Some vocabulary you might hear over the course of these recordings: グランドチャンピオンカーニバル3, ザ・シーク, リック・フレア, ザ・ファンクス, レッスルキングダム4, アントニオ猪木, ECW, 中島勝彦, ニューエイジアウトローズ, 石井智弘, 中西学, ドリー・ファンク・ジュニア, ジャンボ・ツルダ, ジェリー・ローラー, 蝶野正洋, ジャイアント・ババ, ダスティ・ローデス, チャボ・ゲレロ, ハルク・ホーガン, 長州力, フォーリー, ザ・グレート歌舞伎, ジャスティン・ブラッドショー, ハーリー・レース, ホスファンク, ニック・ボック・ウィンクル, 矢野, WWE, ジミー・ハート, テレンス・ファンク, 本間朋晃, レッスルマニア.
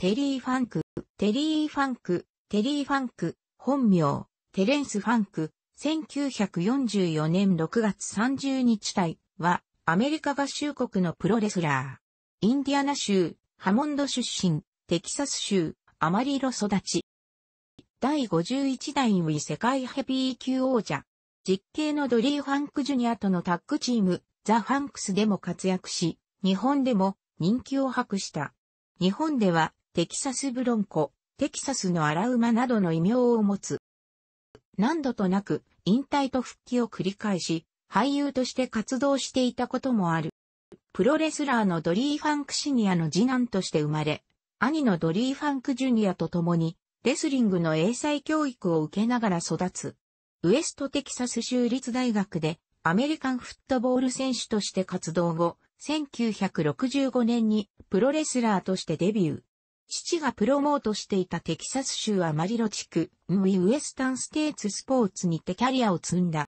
テリー・ファンク、本名、テレンス・ファンク、1944年6月30日は、アメリカ合衆国のプロレスラー。インディアナ州、ハモンド出身、テキサス州、アマリロ育ち。第51代WWE世界ヘビー級王者。実兄のドリー・ファンク・ジュニアとのタッグチーム、ザ・ファンクスでも活躍し、日本でも人気を博した。日本では、テキサスブロンコ、テキサスの荒馬などの異名を持つ。何度となく、引退と復帰を繰り返し、俳優として活動していたこともある。プロレスラーのドリー・ファンク・シニアの次男として生まれ、兄のドリー・ファンク・ジュニアと共に、レスリングの英才教育を受けながら育つ。ウエストテキサス州立大学で、アメリカンフットボール選手として活動後、1965年にプロレスラーとしてデビュー。父がプロモートしていたテキサス州アマリロ地区、ウエスタンステーツスポーツにてキャリアを積んだ。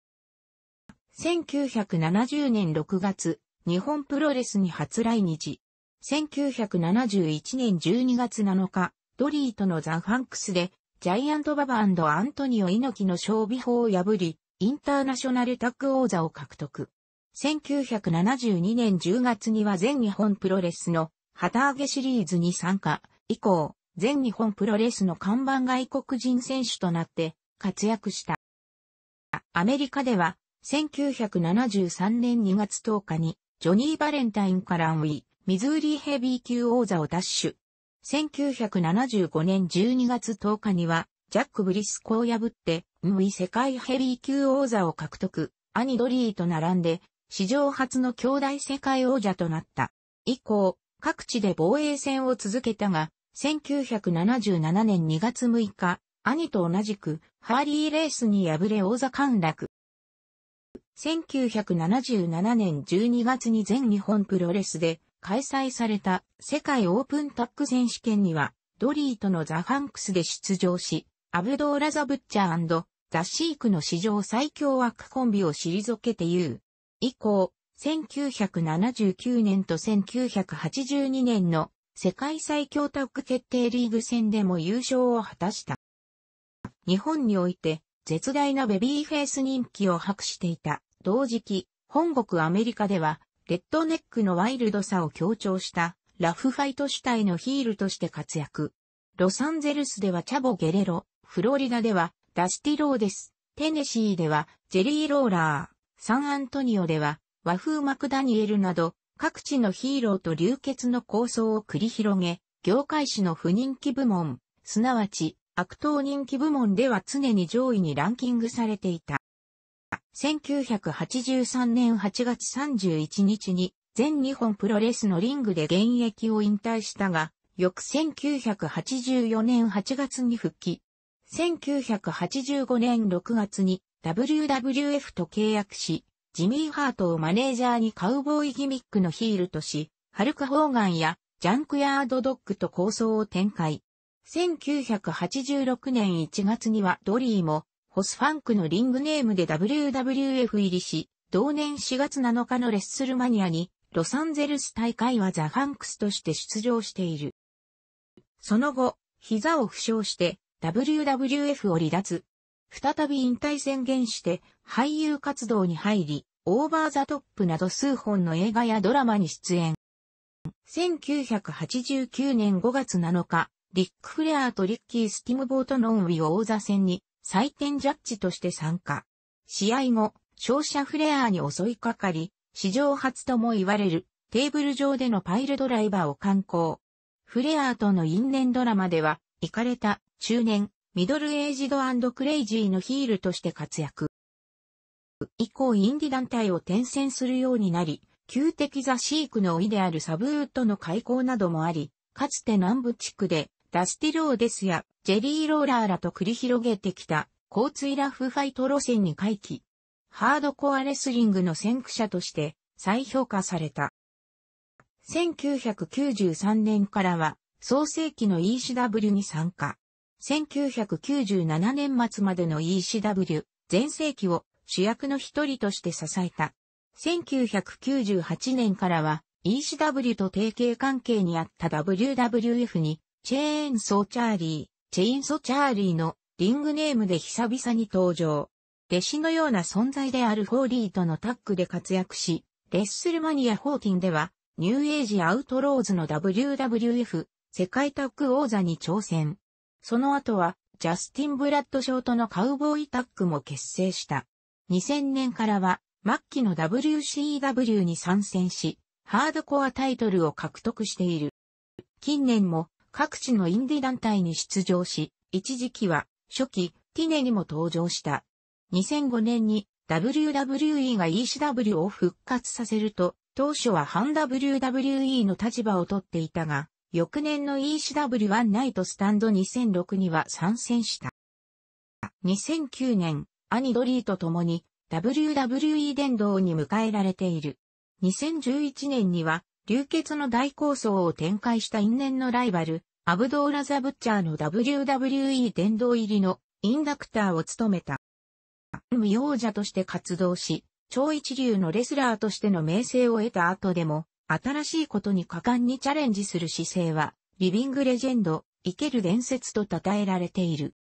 1970年6月、日本プロレスに初来日。1971年12月7日、ドリーとのザ・ファンクスで、ジャイアント・ババ&アントニオ猪木の勝負法を破り、インターナショナルタッグ王座を獲得。1972年10月には全日本プロレスの旗揚げシリーズに参加。以降、全日本プロレスの看板外国人選手となって活躍した。アメリカでは、1973年2月10日に、ジョニー・バレンタインからミズーリーヘビー級王座を奪取。1975年12月10日には、ジャック・ブリスコを破って、世界ヘビー級王座を獲得、兄ドリーと並んで、史上初の兄弟世界王者となった。以降、各地で防衛戦を続けたが、1977年2月6日、兄と同じく、ハーリー・レースに敗れ王座陥落。1977年12月に全日本プロレスで、開催された世界オープンタッグ選手権には、ドリーとのザ・ファンクスで出場し、アブドーラ・ザ・ブッチャー&ザ・シークの史上最強枠コンビを退けて優。以降、1979年と1982年の世界最強タッグ決定リーグ戦でも優勝を果たした。日本において絶大なベビーフェイス人気を博していた。同時期、本国アメリカでは、レッドネックのワイルドさを強調したラフファイト主体のヒールとして活躍。ロサンゼルスではチャボ・ゲレロ、フロリダではダスティ・ローデス、テネシーではジェリー・ローラー、サンアントニオでは和風マクダニエルなど各地のヒーローと流血の抗争を繰り広げ、業界誌の不人気部門、すなわち悪党人気部門では常に上位にランキングされていた。1983年8月31日に全日本プロレスのリングで現役を引退したが、翌1984年8月に復帰。1985年6月に WWF と契約し、ジミー・ハートをマネージャーにカウボーイギミックのヒールとし、ハルク・ホーガンやジャンクヤード・ドッグと抗争を展開。1986年1月にはドリーも、ホスファンクのリングネームで WWF 入りし、同年4月7日のレッスルマニアに、ロサンゼルス大会はザ・ファンクスとして出場している。その後、膝を負傷して、WWF を離脱。再び引退宣言して、俳優活動に入り、オーバーザトップなど数本の映画やドラマに出演。1989年5月7日、リック・フレアとリッキー・スティムボートの王座戦に、採点ジャッジとして参加。試合後、勝者フレアに襲いかかり、史上初とも言われるテーブル上でのパイルドライバーを敢行。フレアとの因縁ドラマでは、イカれた中年、ミドルエイジド&クレイジーのヒールとして活躍。以降インディ団体を転戦するようになり、旧敵ザ・シークの甥であるサブウッドの開講などもあり、かつて南部地区で、ダスティ・ローデスやジェリー・ローラーらと繰り広げてきた交通ラフファイト路線に回帰。ハードコアレスリングの先駆者として再評価された。1993年からは創世期の ECW に参加。1997年末までの ECW 全盛期を主役の一人として支えた。1998年からは ECW と提携関係にあった WWF にチェーンソーチャーリー、チェインソチャーリーのリングネームで久々に登場。弟子のような存在であるフォーリーとのタッグで活躍し、レッスルマニア14では、ニューエイジアウトローズの WWF 世界タッグ王座に挑戦。その後は、ジャスティン・ブラッドショーとのカウボーイタッグも結成した。2000年からは、末期の WCW に参戦し、ハードコアタイトルを獲得している。近年も、各地のインディ団体に出場し、一時期は、初期、ティネにも登場した。2005年に WWE が ECW を復活させると、当初は反 WWE の立場を取っていたが、翌年の ECW ワンナイトスタンド2006には参戦した。2009年、兄ドリーと共に WWE 殿堂に迎えられている。2011年には、流血の大抗争を展開した因縁のライバル、アブドーラ・ザ・ブッチャーの WWE 殿堂入りのインダクターを務めた。無王者として活動し、超一流のレスラーとしての名声を得た後でも、新しいことに果敢にチャレンジする姿勢は、リビングレジェンド、生ける伝説と称えられている。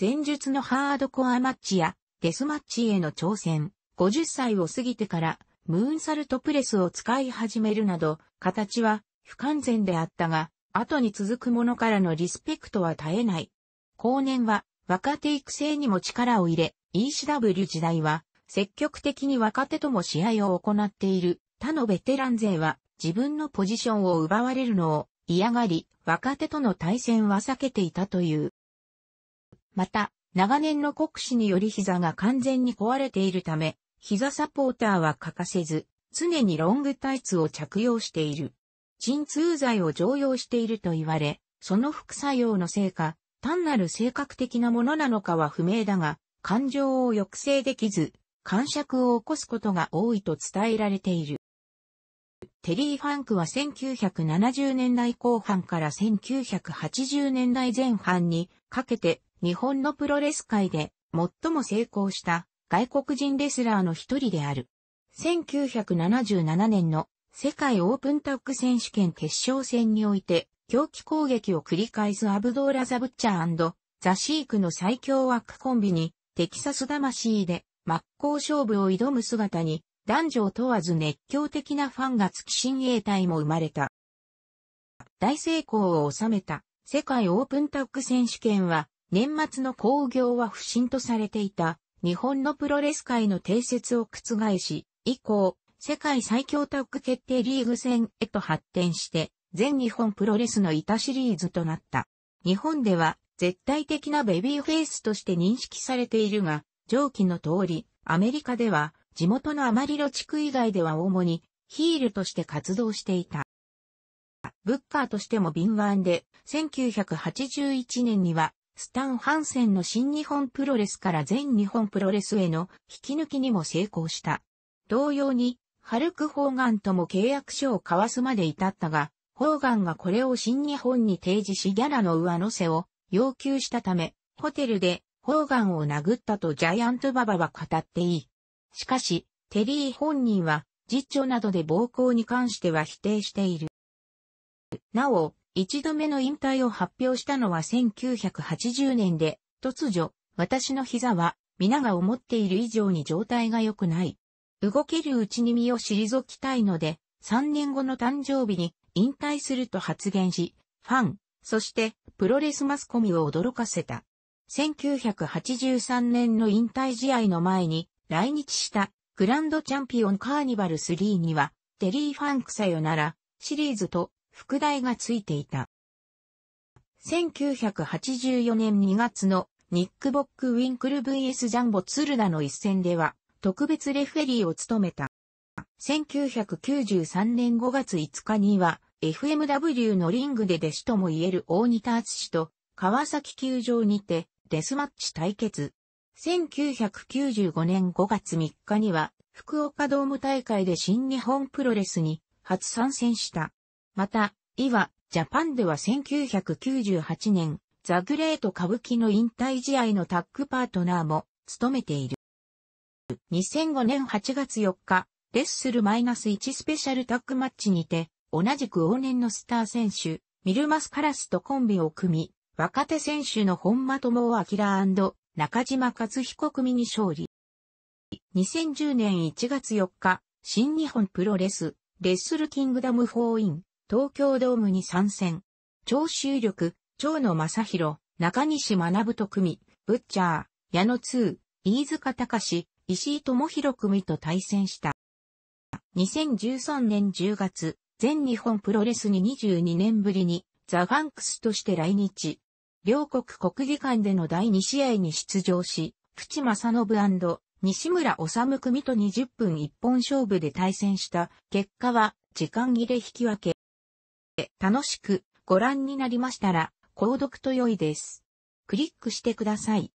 前述のハードコアマッチやデスマッチへの挑戦、50歳を過ぎてから、ムーンサルトプレスを使い始めるなど、形は不完全であったが、後に続く者からのリスペクトは絶えない。後年は、若手育成にも力を入れ、ECW 時代は、積極的に若手とも試合を行っている。他のベテラン勢は自分のポジションを奪われるのを嫌がり、若手との対戦は避けていたという。また、長年の酷使により膝が完全に壊れているため、膝サポーターは欠かせず、常にロングタイツを着用している。鎮痛剤を常用していると言われ、その副作用のせいか、単なる性格的なものなのかは不明だが、感情を抑制できず、癇癪を起こすことが多いと伝えられている。テリー・ファンクは1970年代後半から1980年代前半にかけて日本のプロレス界で最も成功した外国人レスラーの一人である。1977年の世界オープンタッグ選手権決勝戦において狂気攻撃を繰り返すアブドーラ・ザ・ブッチャー&ザ・シークの最強枠コンビにテキサス魂で真っ向勝負を挑む姿に男女を問わず熱狂的なファンがつき親衛隊も生まれた。大成功を収めた世界オープンタッグ選手権は年末の興行は不振とされていた日本のプロレス界の定説を覆し、以降、世界最強タッグ決定リーグ戦へと発展して全日本プロレスの板シリーズとなった。日本では絶対的なベビーフェイスとして認識されているが、上記の通り、アメリカでは地元のアマリロ地区以外では主にヒールとして活動していた。ブッカーとしても敏腕で、1981年にはスタン・ハンセンの新日本プロレスから全日本プロレスへの引き抜きにも成功した。同様に、ハルク・ホーガンとも契約書を交わすまで至ったが、ホーガンがこれを新日本に提示しギャラの上乗せを要求したため、ホテルでホーガンを殴ったとジャイアント・ババは語っていい。しかし、テリー本人は、実著などで暴行に関しては否定している。なお、一度目の引退を発表したのは1980年で、突如、私の膝は、皆が思っている以上に状態が良くない。動けるうちに身を退きたいので、3年後の誕生日に引退すると発言し、ファン、そして、プロレスマスコミを驚かせた。1983年の引退試合の前に、来日したグランドチャンピオンカーニバル3にはテリー・ファンクさよならシリーズと副題がついていた。1984年2月のニック・ボック・ウィンクル vs ジャンボ・ツルダの一戦では特別レフェリーを務めた。1993年5月5日には FMW のリングで弟子ともいえる大仁田厚と川崎球場にてデスマッチ対決。1995年5月3日には、福岡ドーム大会で新日本プロレスに初参戦した。また、ジャパンでは1998年、ザ・グレート歌舞伎の引退試合のタッグパートナーも務めている。2005年8月4日、レッスル-1スペシャルタッグマッチにて、同じく往年のスター選手、ミルマス・カラスとコンビを組み、若手選手の本間朋晃&中島勝彦組に勝利。2010年1月4日、新日本プロレス、レッスルキングダム4イン、東京ドームに参戦。長州力、蝶野正洋、中西学と組、ブッチャー、矢野2、飯塚隆、石井智弘組と対戦した。2013年10月、全日本プロレスに22年ぶりに、ザ・ファンクスとして来日。両国国技館での第2試合に出場し、淵正信&西村治組と20分一本勝負で対戦した。結果は、時間切れ引き分け。楽しくご覧になりましたら、購読と良いです。クリックしてください。